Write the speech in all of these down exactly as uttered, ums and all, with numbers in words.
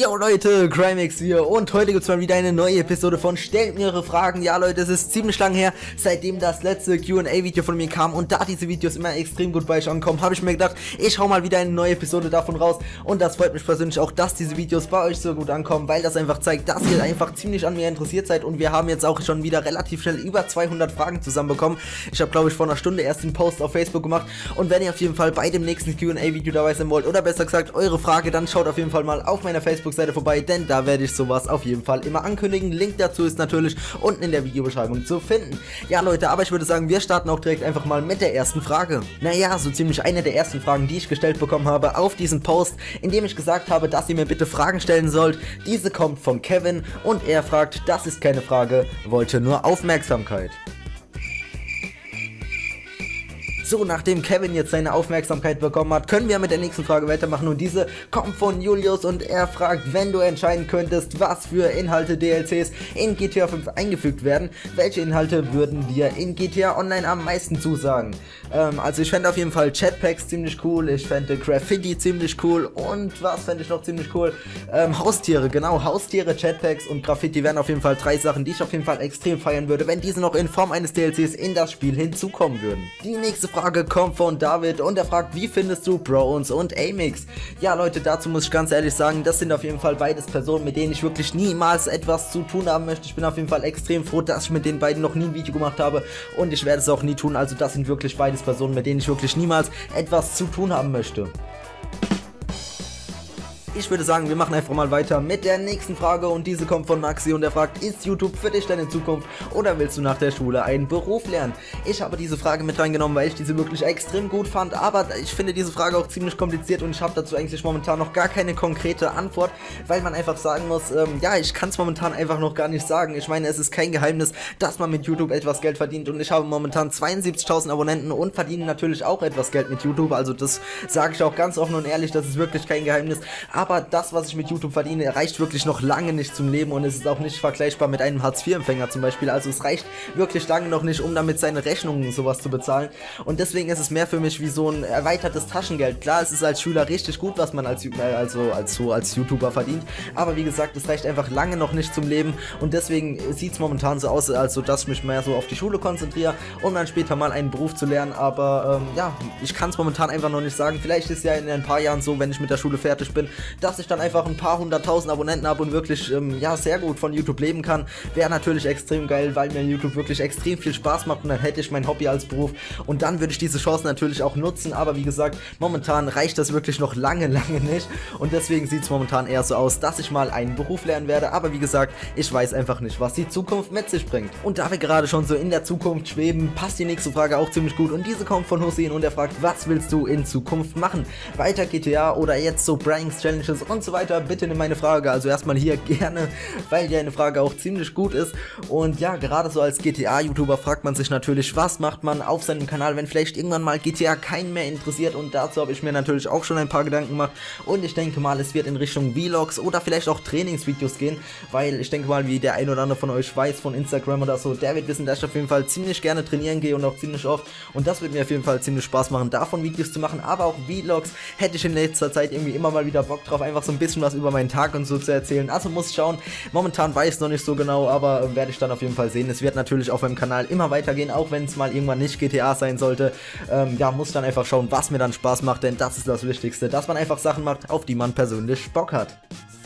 Yo Leute, Crimex hier und heute gibt es mal wieder eine neue Episode von Stellt mir eure Fragen. Ja Leute, es ist ziemlich lang her, seitdem das letzte Q und A-Video von mir kam, und da diese Videos immer extrem gut bei euch ankommen, habe ich mir gedacht, ich hau mal wieder eine neue Episode davon raus, und das freut mich persönlich auch, dass diese Videos bei euch so gut ankommen, weil das einfach zeigt, dass ihr einfach ziemlich an mir interessiert seid, und wir haben jetzt auch schon wieder relativ schnell über zweihundert Fragen zusammenbekommen. Ich habe glaube ich vor einer Stunde erst den Post auf Facebook gemacht, und wenn ihr auf jeden Fall bei dem nächsten Q und A-Video dabei sein wollt, oder besser gesagt eure Frage, dann schaut auf jeden Fall mal auf meiner Facebook-Seite vorbei, denn da werde ich sowas auf jeden Fall immer ankündigen. Link dazu ist natürlich unten in der Videobeschreibung zu finden. Ja Leute, aber ich würde sagen, wir starten auch direkt einfach mal mit der ersten Frage. Naja, so ziemlich eine der ersten Fragen, die ich gestellt bekommen habe auf diesem Post, in dem ich gesagt habe, dass ihr mir bitte Fragen stellen sollt. Diese kommt von Kevin und er fragt, das ist keine Frage, wollte nur Aufmerksamkeit. So, nachdem Kevin jetzt seine Aufmerksamkeit bekommen hat, können wir mit der nächsten Frage weitermachen, und diese kommt von Julius und er fragt, wenn du entscheiden könntest, was für Inhalte D L Cs in GTA fünf eingefügt werden, welche Inhalte würden dir in G T A Online am meisten zusagen? Ähm, also ich fände auf jeden Fall Chatpacks ziemlich cool, ich fände Graffiti ziemlich cool, und was fände ich noch ziemlich cool? Ähm, Haustiere, genau, Haustiere, Chatpacks und Graffiti wären auf jeden Fall drei Sachen, die ich auf jeden Fall extrem feiern würde, wenn diese noch in Form eines D L Cs in das Spiel hinzukommen würden. Die nächste Frage Frage kommt von David und er fragt, wie findest du Browns und Amix? Ja Leute, dazu muss ich ganz ehrlich sagen, das sind auf jeden Fall beides Personen, mit denen ich wirklich niemals etwas zu tun haben möchte. Ich bin auf jeden Fall extrem froh, dass ich mit den beiden noch nie ein Video gemacht habe, und ich werde es auch nie tun. Also das sind wirklich beides Personen, mit denen ich wirklich niemals etwas zu tun haben möchte. Ich würde sagen, wir machen einfach mal weiter mit der nächsten Frage, und diese kommt von Maxi und er fragt, ist YouTube für dich deine Zukunft oder willst du nach der Schule einen Beruf lernen? Ich habe diese Frage mit reingenommen, weil ich diese wirklich extrem gut fand, aber ich finde diese Frage auch ziemlich kompliziert und ich habe dazu eigentlich momentan noch gar keine konkrete Antwort, weil man einfach sagen muss, ähm, ja, ich kann es momentan einfach noch gar nicht sagen. Ich meine, es ist kein Geheimnis, dass man mit YouTube etwas Geld verdient, und ich habe momentan zweiundsiebzigtausend Abonnenten und verdiene natürlich auch etwas Geld mit YouTube, also das sage ich auch ganz offen und ehrlich, das ist wirklich kein Geheimnis, aber Aber das, was ich mit YouTube verdiene, reicht wirklich noch lange nicht zum Leben, und es ist auch nicht vergleichbar mit einem Hartz vier Empfänger zum Beispiel. Also es reicht wirklich lange noch nicht, um damit seine Rechnungen und sowas zu bezahlen. Und deswegen ist es mehr für mich wie so ein erweitertes Taschengeld. Klar, es ist als Schüler richtig gut, was man als, also als, so als YouTuber verdient. Aber wie gesagt, es reicht einfach lange noch nicht zum Leben. Und deswegen sieht es momentan so aus, also dass ich mich mehr so auf die Schule konzentriere, um dann später mal einen Beruf zu lernen. Aber ähm, ja, ich kann es momentan einfach noch nicht sagen. Vielleicht ist es ja in ein paar Jahren so, wenn ich mit der Schule fertig bin, dass ich dann einfach ein paar hunderttausend Abonnenten habe und wirklich, ähm, ja, sehr gut von YouTube leben kann. Wäre natürlich extrem geil, weil mir YouTube wirklich extrem viel Spaß macht, und dann hätte ich mein Hobby als Beruf, und dann würde ich diese Chance natürlich auch nutzen, aber wie gesagt, momentan reicht das wirklich noch lange, lange nicht, und deswegen sieht es momentan eher so aus, dass ich mal einen Beruf lernen werde, aber wie gesagt, ich weiß einfach nicht, was die Zukunft mit sich bringt. Und da wir gerade schon so in der Zukunft schweben, passt die nächste Frage auch ziemlich gut, und diese kommt von Hussein und er fragt, was willst du in Zukunft machen? Weiter G T A oder jetzt so Brian's Challenge und so weiter? Bitte nimm meine Frage, also erstmal hier gerne, weil ja eine Frage auch ziemlich gut ist, und ja, gerade so als G T A-YouTuber fragt man sich natürlich, was macht man auf seinem Kanal, wenn vielleicht irgendwann mal G T A keinen mehr interessiert, und dazu habe ich mir natürlich auch schon ein paar Gedanken gemacht, und ich denke mal, es wird in Richtung Vlogs oder vielleicht auch Trainingsvideos gehen, weil ich denke mal, wie der ein oder andere von euch weiß von Instagram oder so, der wird wissen, dass ich auf jeden Fall ziemlich gerne trainieren gehe und auch ziemlich oft, und das wird mir auf jeden Fall ziemlich Spaß machen, davon Videos zu machen, aber auch Vlogs hätte ich in letzter Zeit irgendwie immer mal wieder Bock drauf, einfach so ein bisschen was über meinen Tag und so zu erzählen. Also muss schauen, momentan weiß ich es noch nicht so genau, aber äh, werde ich dann auf jeden Fall sehen. Es wird natürlich auf meinem Kanal immer weitergehen, auch wenn es mal irgendwann nicht G T A sein sollte. Ähm, ja, muss dann einfach schauen, was mir dann Spaß macht, denn das ist das Wichtigste, dass man einfach Sachen macht, auf die man persönlich Bock hat.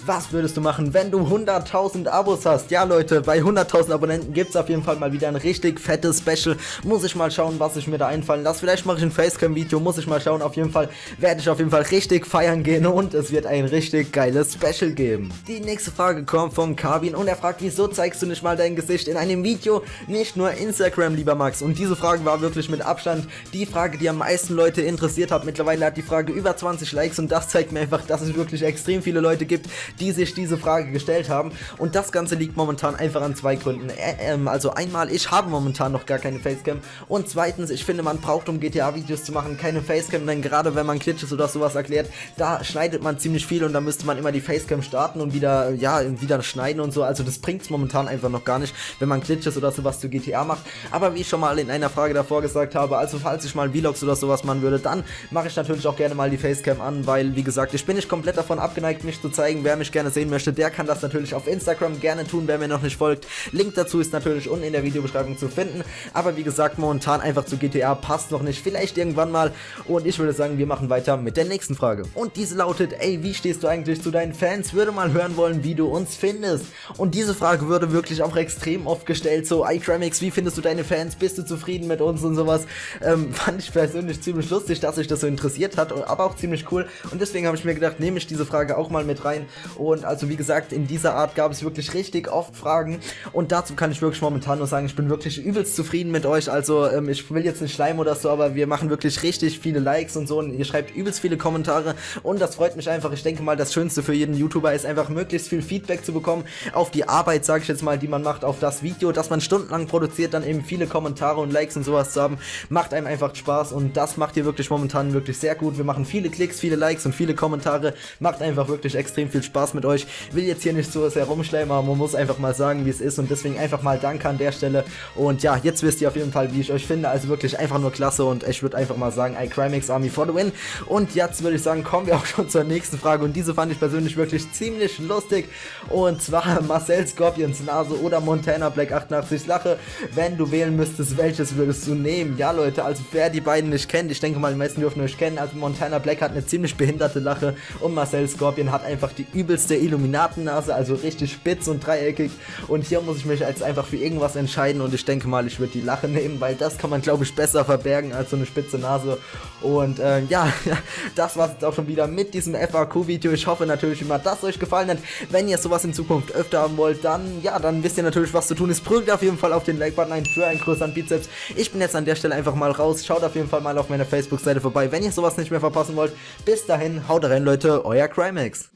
Was würdest du machen, wenn du hunderttausend Abos hast? Ja Leute, bei hunderttausend Abonnenten gibt es auf jeden Fall mal wieder ein richtig fettes Special. Muss ich mal schauen, was ich mir da einfallen lasse. Vielleicht mache ich ein Facecam-Video, muss ich mal schauen. Auf jeden Fall werde ich auf jeden Fall richtig feiern gehen, und es wird ein richtig geiles Special geben. Die nächste Frage kommt von Kabin und er fragt, wieso zeigst du nicht mal dein Gesicht in einem Video? Nicht nur Instagram, lieber Max. Und diese Frage war wirklich mit Abstand die Frage, die am meisten Leute interessiert hat. Mittlerweile hat die Frage über zwanzig Likes, und das zeigt mir einfach, dass es wirklich extrem viele Leute gibt, die sich diese Frage gestellt haben, und das Ganze liegt momentan einfach an zwei Gründen. Äh, ähm, also einmal, ich habe momentan noch gar keine Facecam, und zweitens, ich finde, man braucht, um G T A-Videos zu machen, keine Facecam, denn gerade wenn man Glitches oder sowas erklärt, da schneidet man ziemlich viel, und da müsste man immer die Facecam starten und wieder, ja, wieder schneiden und so, also das bringt es momentan einfach noch gar nicht, wenn man Glitches oder sowas zu G T A macht, aber wie ich schon mal in einer Frage davor gesagt habe, also falls ich mal Vlogs oder sowas machen würde, dann mache ich natürlich auch gerne mal die Facecam an, weil, wie gesagt, ich bin nicht komplett davon abgeneigt, mich zu zeigen. Wer mich gerne sehen möchte, der kann das natürlich auf Instagram gerne tun, wer mir noch nicht folgt. Link dazu ist natürlich unten in der Videobeschreibung zu finden. Aber wie gesagt, momentan einfach zu G T A passt noch nicht. Vielleicht irgendwann mal. Und ich würde sagen, wir machen weiter mit der nächsten Frage. Und diese lautet, ey, wie stehst du eigentlich zu deinen Fans? Würde mal hören wollen, wie du uns findest. Und diese Frage würde wirklich auch extrem oft gestellt. So, iCrimax, wie findest du deine Fans? Bist du zufrieden mit uns und sowas? Ähm, fand ich persönlich ziemlich lustig, dass sich das so interessiert hat, aber auch ziemlich cool. Und deswegen habe ich mir gedacht, nehme ich diese Frage auch mal mit rein. Und also wie gesagt, in dieser Art gab es wirklich richtig oft Fragen. Und dazu kann ich wirklich momentan nur sagen, ich bin wirklich übelst zufrieden mit euch. Also ähm, ich will jetzt nicht schleimen oder so, aber wir machen wirklich richtig viele Likes und so. Und ihr schreibt übelst viele Kommentare. Und das freut mich einfach. Ich denke mal, das Schönste für jeden YouTuber ist einfach möglichst viel Feedback zu bekommen auf die Arbeit, sage ich jetzt mal, die man macht, auf das Video, das man stundenlang produziert, dann eben viele Kommentare und Likes und sowas zu haben. Macht einem einfach Spaß und das macht ihr wirklich momentan wirklich sehr gut. Wir machen viele Klicks, viele Likes und viele Kommentare. Macht einfach wirklich extrem viel Spaß mit euch. Will jetzt hier nicht so was herumschleimen, aber man muss einfach mal sagen, wie es ist und deswegen einfach mal Danke an der Stelle. Und ja, jetzt wisst ihr auf jeden Fall, wie ich euch finde. Also wirklich einfach nur klasse und ich würde einfach mal sagen, iCrimax Army for the win. Und jetzt würde ich sagen, kommen wir auch schon zur nächsten Frage und diese fand ich persönlich wirklich ziemlich lustig und zwar Marcel Scorpions Nase oder MontanaBlack achtundachtzig Lache. Wenn du wählen müsstest, welches würdest du nehmen? Ja Leute, also wer die beiden nicht kennt, ich denke mal, die meisten dürfen euch kennen. Also MontanaBlack hat eine ziemlich behinderte Lache und Marcel Scorpion hat einfach die übelste Illuminatennase, also richtig spitz und dreieckig. Und hier muss ich mich als einfach für irgendwas entscheiden und ich denke mal, ich würde die Lache nehmen, weil das kann man glaube ich besser verbergen als so eine spitze Nase. Und äh, ja, das war's jetzt auch schon wieder mit diesem F A Q-Video. Ich hoffe natürlich immer, dass es euch gefallen hat. Wenn ihr sowas in Zukunft öfter haben wollt, dann ja, dann wisst ihr natürlich, was zu tun ist. Drückt auf jeden Fall auf den Like-Button ein für einen größeren Bizeps. Ich bin jetzt an der Stelle einfach mal raus. Schaut auf jeden Fall mal auf meiner Facebook-Seite vorbei, wenn ihr sowas nicht mehr verpassen wollt. Bis dahin, haut rein Leute, euer Crimex.